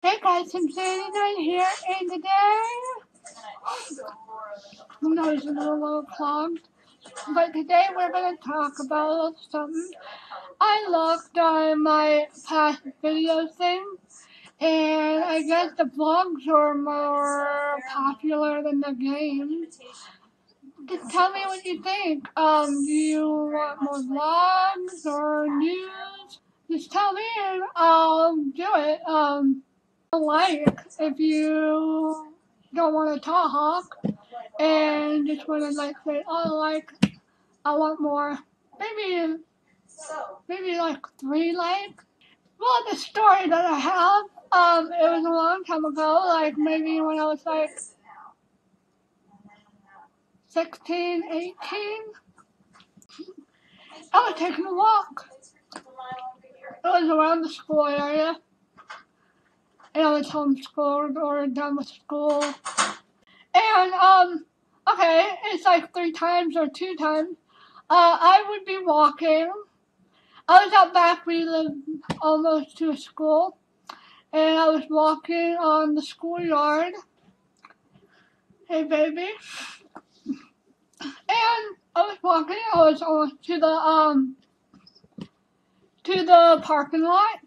Hey guys, I'm Skye Knight here, and today I know it's a little clogged, but today we're going to talk about a little something I looked on my past video thing, and I guess the vlogs are more popular than the games. Just tell me what you think. Do you want more vlogs or news? Just tell me and I'll do it. Like if you don't want to talk and just want to like say, oh, like I want more, maybe like 3 likes. Well, the story that I have, it was a long time ago, like maybe when I was like 16, 18, I was taking a walk. It was around the school area. And I was homeschooled or done with school. And, okay, it's like 3 times or 2 times. I would be walking. I was out back, we lived almost to a school. And I was walking on the schoolyard. Hey, baby. And I was walking, I was almost to the parking lot.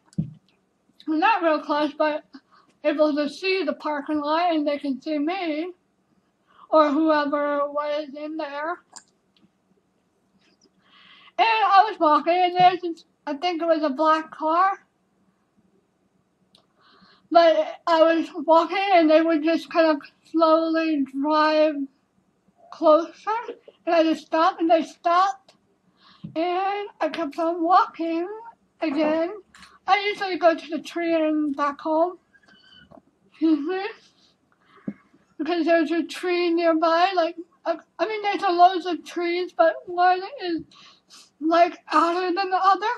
Not real close, but able to see the parking lot, and they can see me or whoever was in there. And I was walking, and there's this, I think it was a black car, but I was walking and they would just kind of slowly drive closer, and I just stopped, and they stopped, and I kept on walking again. I usually go to the tree and back home, because there's a tree nearby, like, I mean there's loads of trees, but one is like outer than the other,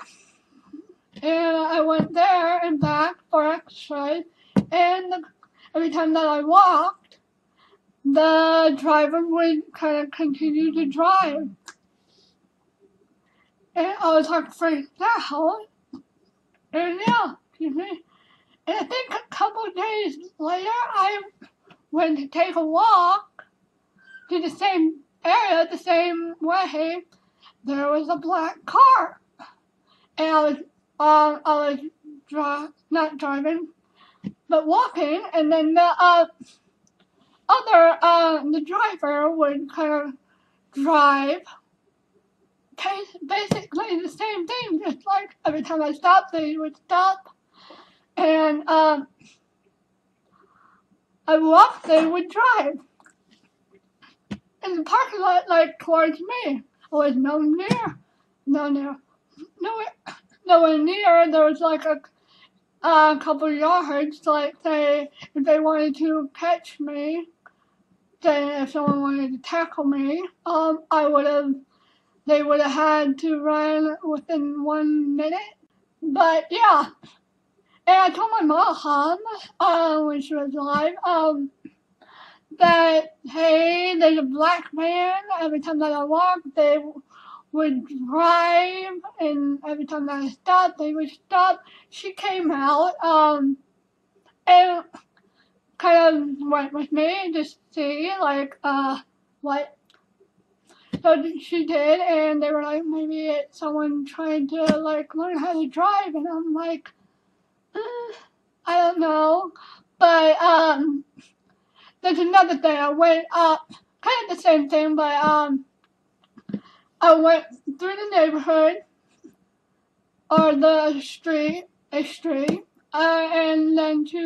and I went there and back for exercise, and every time that I walked, the driver would kind of continue to drive, and I was like freaked out. And yeah, and I think a couple of days later, I went to take a walk to the same area, the same way. There was a black car, and I was not driving, but walking. And then the other driver would kind of drive. Basically the same thing, just like every time I stopped, they would stop, and I walked, they would drive in the parking lot, like towards me. I was nowhere near. There was like a couple yards, like say if they wanted to catch me, then if someone wanted to tackle me, they would have had to run within 1 minute. But yeah, and I told my mom when she was alive that, hey, there's a black man. Every time that I walked, they would drive, and every time that I stopped, they would stop. She came out and kind of went with me just to see like what. So she did, and they were like, maybe it's someone trying to like learn how to drive, and I'm like, I don't know. But there's another thing. I went up, kind of the same thing, but I went through the neighborhood or the street, and then to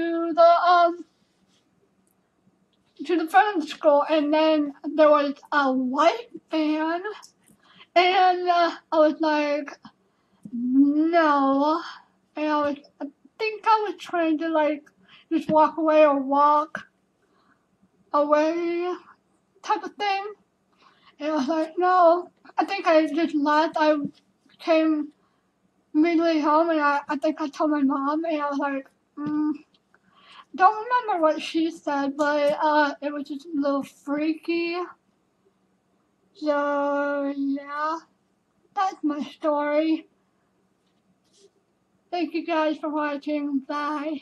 the front of the school, and then there was a white van, and I was like, no, and I think I was trying to like just walk away or walk away type of thing, and I was like, no, I think I just left. I came immediately home, and I think I told my mom, and I was like, don't remember what she said, but it was just a little freaky. So yeah, that's my story. Thank you guys for watching. Bye.